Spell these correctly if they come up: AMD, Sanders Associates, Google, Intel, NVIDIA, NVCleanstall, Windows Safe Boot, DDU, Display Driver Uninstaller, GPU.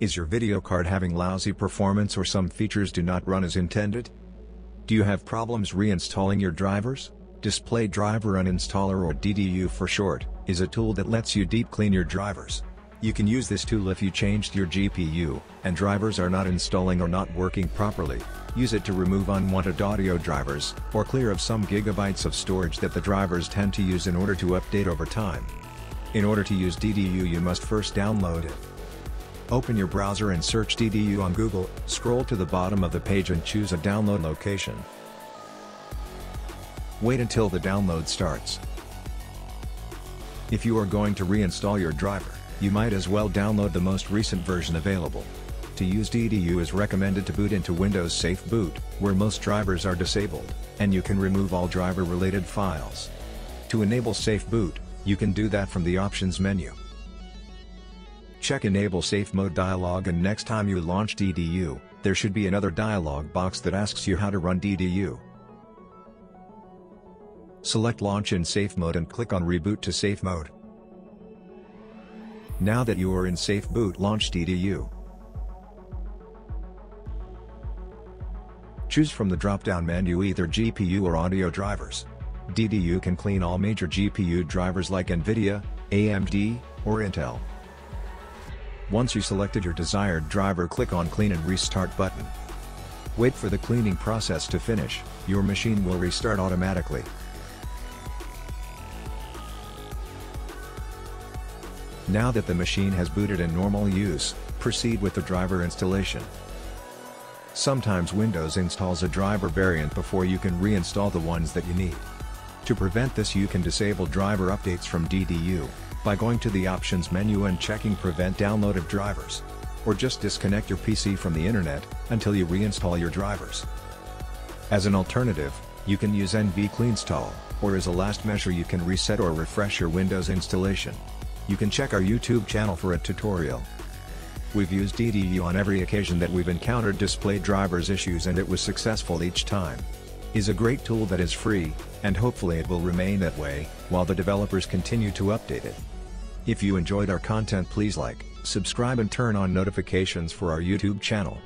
Is your video card having lousy performance or some features do not run as intended? Do you have problems reinstalling your drivers? Display Driver Uninstaller, or DDU for short, is a tool that lets you deep clean your drivers. You can use this tool if you changed your GPU, and drivers are not installing or not working properly. Use it to remove unwanted audio drivers, or clear of some gigabytes of storage that the drivers tend to use in order to update over time. In order to use DDU, you must first download it. Open your browser and search DDU on Google, scroll to the bottom of the page and choose a download location. Wait until the download starts. If you are going to reinstall your driver, you might as well download the most recent version available. To use DDU is recommended to boot into Windows Safe Boot, where most drivers are disabled, and you can remove all driver-related files. To enable Safe Boot, you can do that from the Options menu. Check Enable Safe Mode dialog, and next time you launch DDU, there should be another dialog box that asks you how to run DDU. Select Launch in Safe Mode and click on Reboot to Safe Mode. Now that you are in Safe Boot, launch DDU. Choose from the drop-down menu either GPU or audio drivers. DDU can clean all major GPU drivers like NVIDIA, AMD, or Intel. Once you selected your desired driver, click on Clean and Restart button. Wait for the cleaning process to finish, your machine will restart automatically. Now that the machine has booted in normal use, proceed with the driver installation. Sometimes Windows installs a driver variant before you can reinstall the ones that you need. To prevent this, you can disable driver updates from DDU by going to the Options menu and checking Prevent Download of Drivers. Or just disconnect your PC from the internet until you reinstall your drivers. As an alternative, you can use NVCleanstall, or as a last measure you can reset or refresh your Windows installation. You can check our YouTube channel for a tutorial. We've used DDU on every occasion that we've encountered display drivers issues, and it was successful each time. It's a great tool that is free, and hopefully it will remain that way while the developers continue to update it. If you enjoyed our content, please like, subscribe and turn on notifications for our YouTube channel.